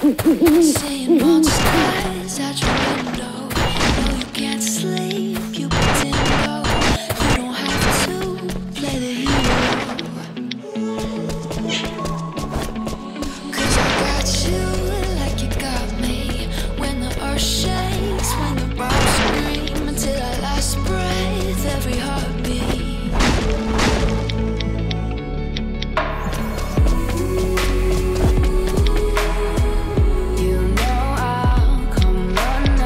Saying monsters at your window. No, you can't sleep, you pretend though. You don't have to play the hero, 'cause I got you like you got me. When the earth shakes, when the rocks scream, until our last breath, every heartbeat. You know I'll come on.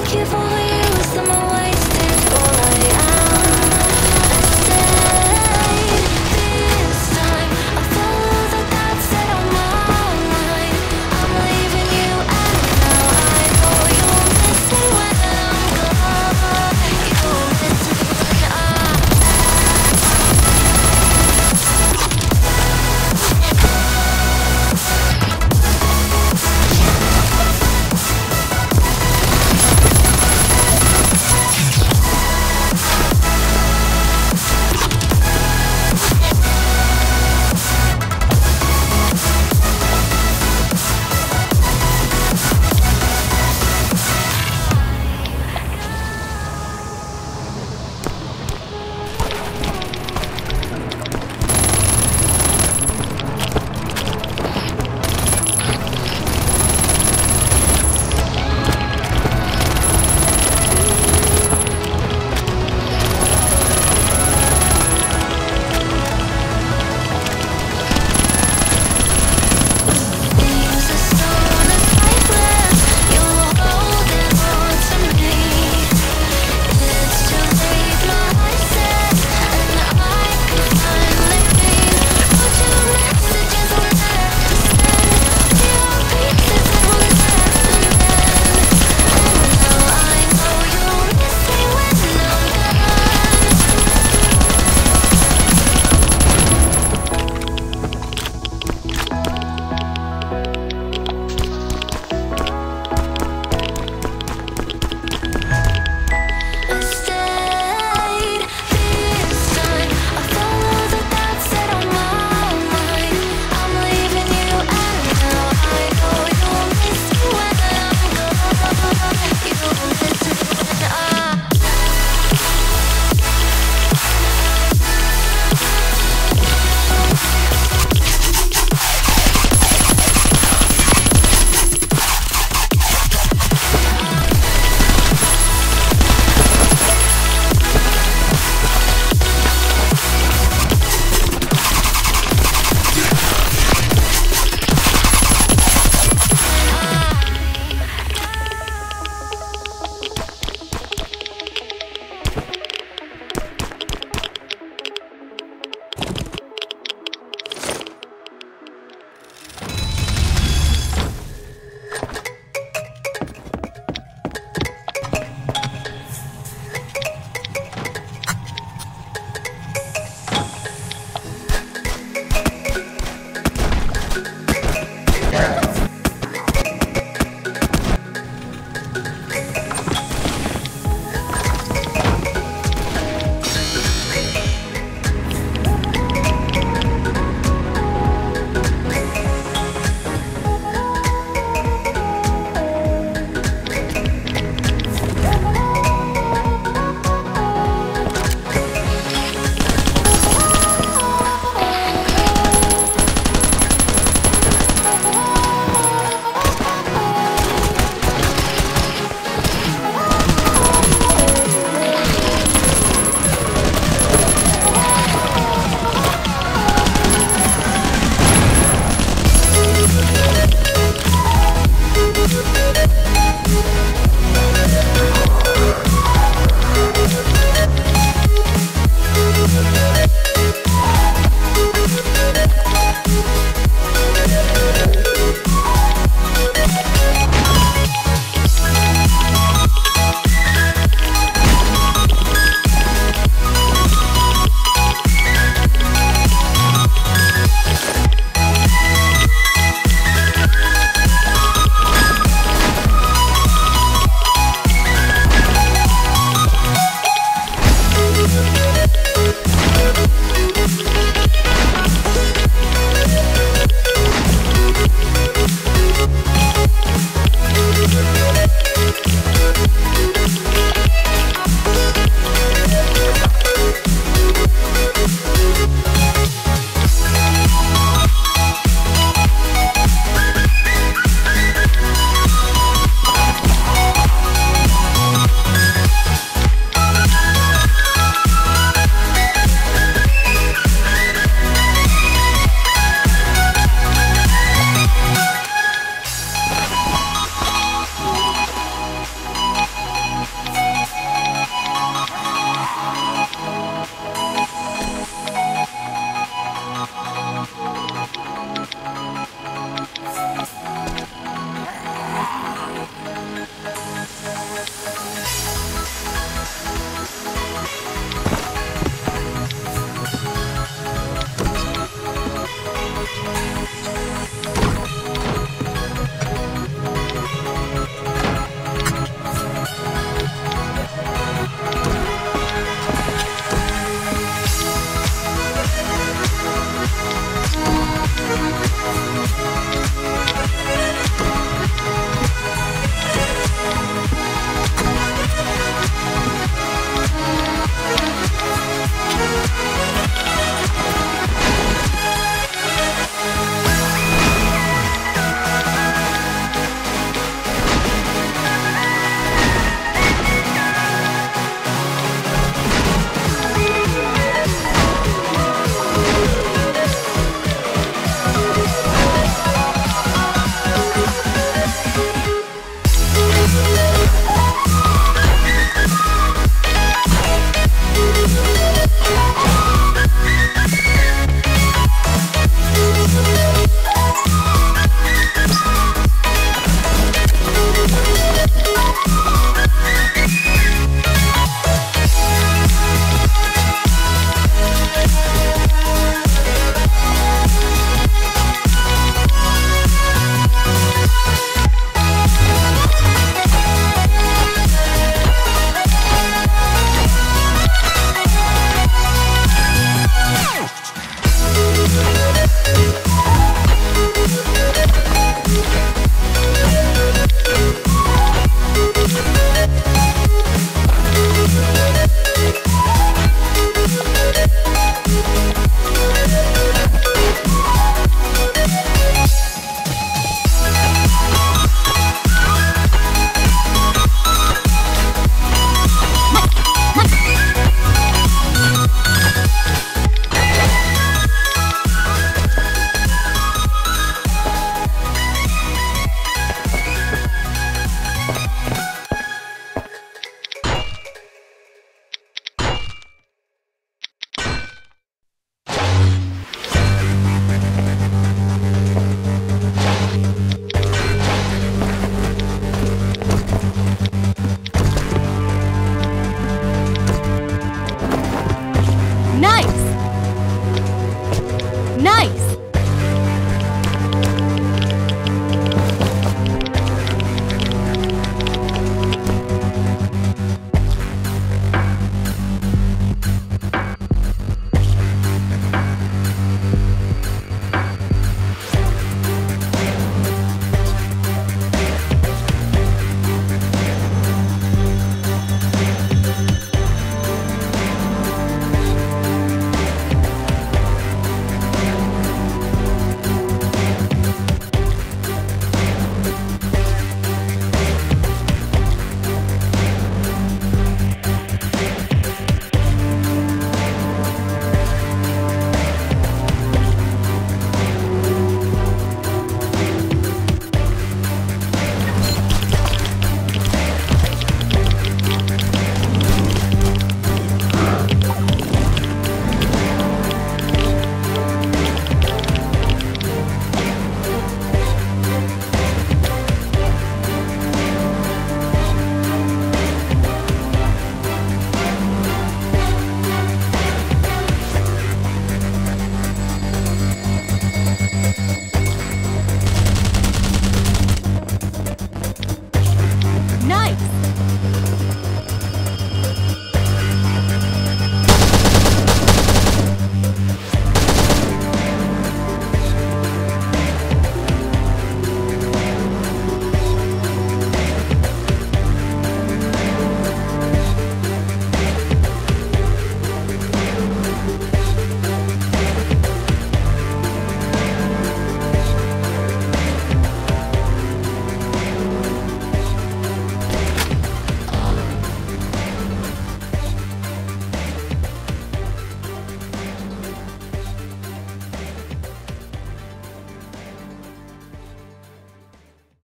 Thank you for the use of my